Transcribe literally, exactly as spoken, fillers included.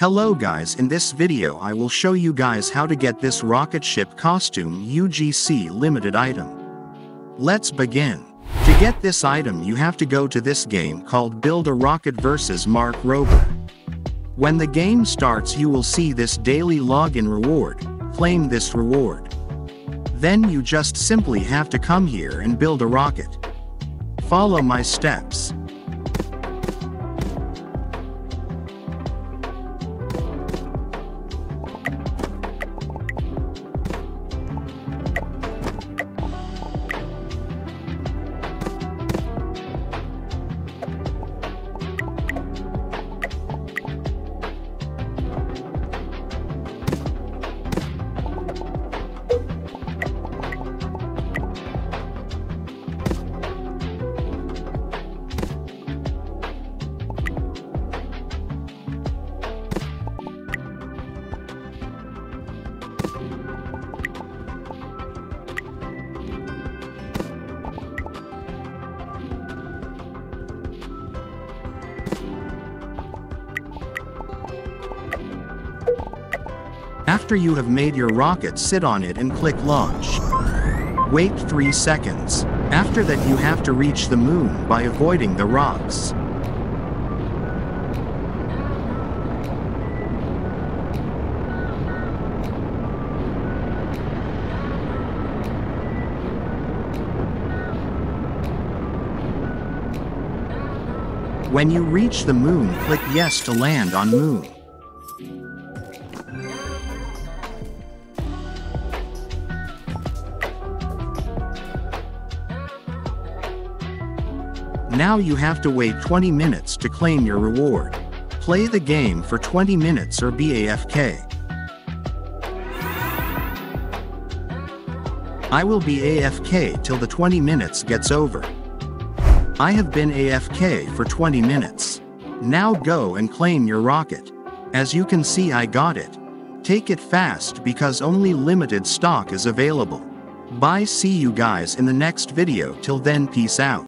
Hello guys, in this video I will show you guys how to get this rocket ship costume U G C limited item. Let's begin. To get this item you have to go to this game called Build a Rocket versus Mark Rober. When the game starts you will see this daily login reward, claim this reward. Then you just simply have to come here and build a rocket. Follow my steps. After you have made your rocket, sit on it and click launch. Wait three seconds. After that you have to reach the moon by avoiding the rocks. When you reach the moon, click yes to land on moon. Now you have to wait twenty minutes to claim your reward. Play the game for twenty minutes or be A F K. I will be A F K till the twenty minutes gets over. I have been A F K for twenty minutes. Now go and claim your rocket. As you can see I got it. Take it fast because only limited stock is available. Bye, see you guys in the next video, till then peace out.